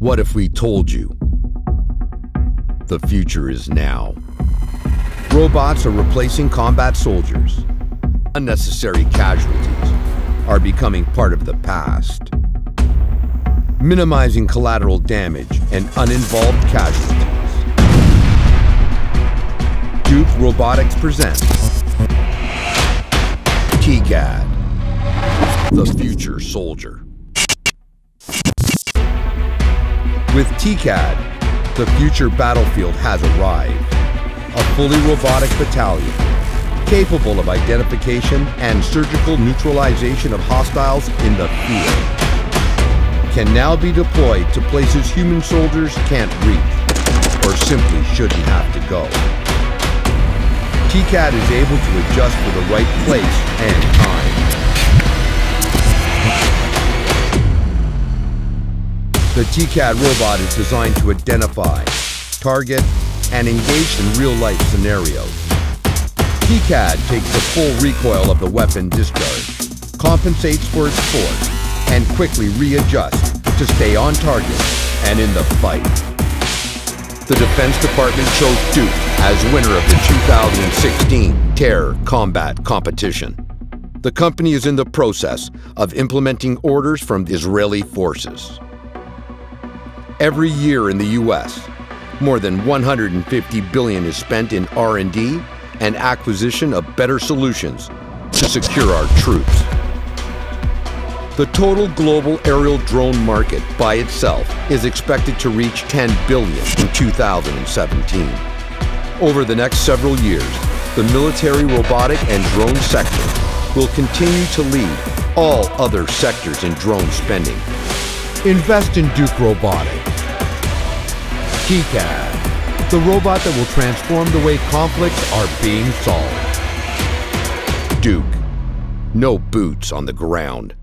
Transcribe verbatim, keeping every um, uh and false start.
What if we told you? The future is now. Robots are replacing combat soldiers. Unnecessary casualties are becoming part of the past. Minimizing collateral damage and uninvolved casualties. Duke Robotics presents T I K A D, the future soldier. With T I K A D, the future battlefield has arrived. A fully robotic battalion, capable of identification and surgical neutralization of hostiles in the field, can now be deployed to places human soldiers can't reach or simply shouldn't have to go. T I K A D is able to adjust for the right place and time. The T I K A D robot is designed to identify, target, and engage in real-life scenarios. T I K A D takes the full recoil of the weapon discharge, compensates for its force, and quickly readjusts to stay on target and in the fight. The Defense Department chose Duke as winner of the two thousand sixteen Terror Combat Competition. The company is in the process of implementing orders from Israeli forces. Every year in the U S, more than one hundred fifty billion dollars is spent in R and D and acquisition of better solutions to secure our troops. The total global aerial drone market by itself is expected to reach ten billion dollars in two thousand seventeen. Over the next several years, the military, robotic, and drone sector will continue to lead all other sectors in drone spending. Invest in Duke Robotics. T I K A D, the robot that will transform the way conflicts are being solved. Duke, no boots on the ground.